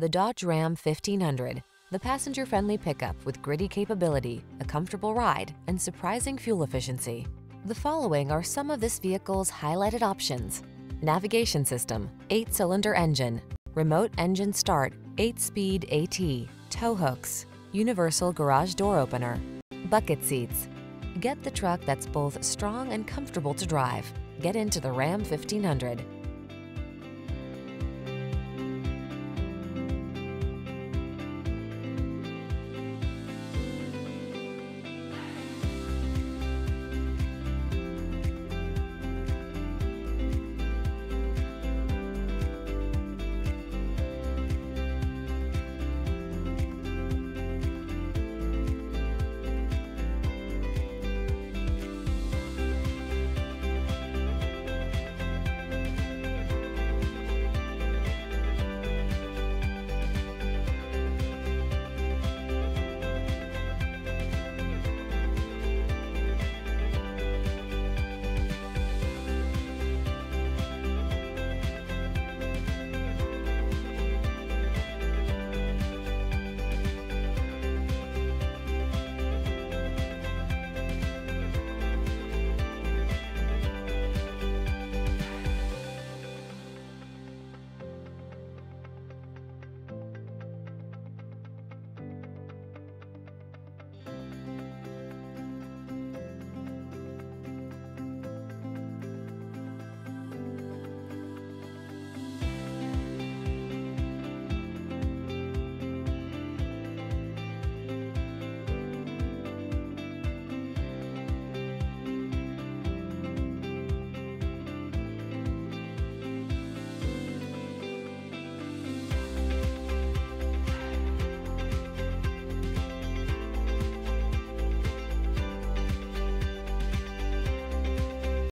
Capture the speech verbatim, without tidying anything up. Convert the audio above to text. The Dodge Ram fifteen hundred, the passenger-friendly pickup with gritty capability, a comfortable ride, and surprising fuel efficiency. The following are some of this vehicle's highlighted options: navigation system, eight-cylinder engine, remote engine start, eight-speed A T, tow hooks, universal garage door opener, bucket seats. Get the truck that's both strong and comfortable to drive. Get into the Ram fifteen hundred.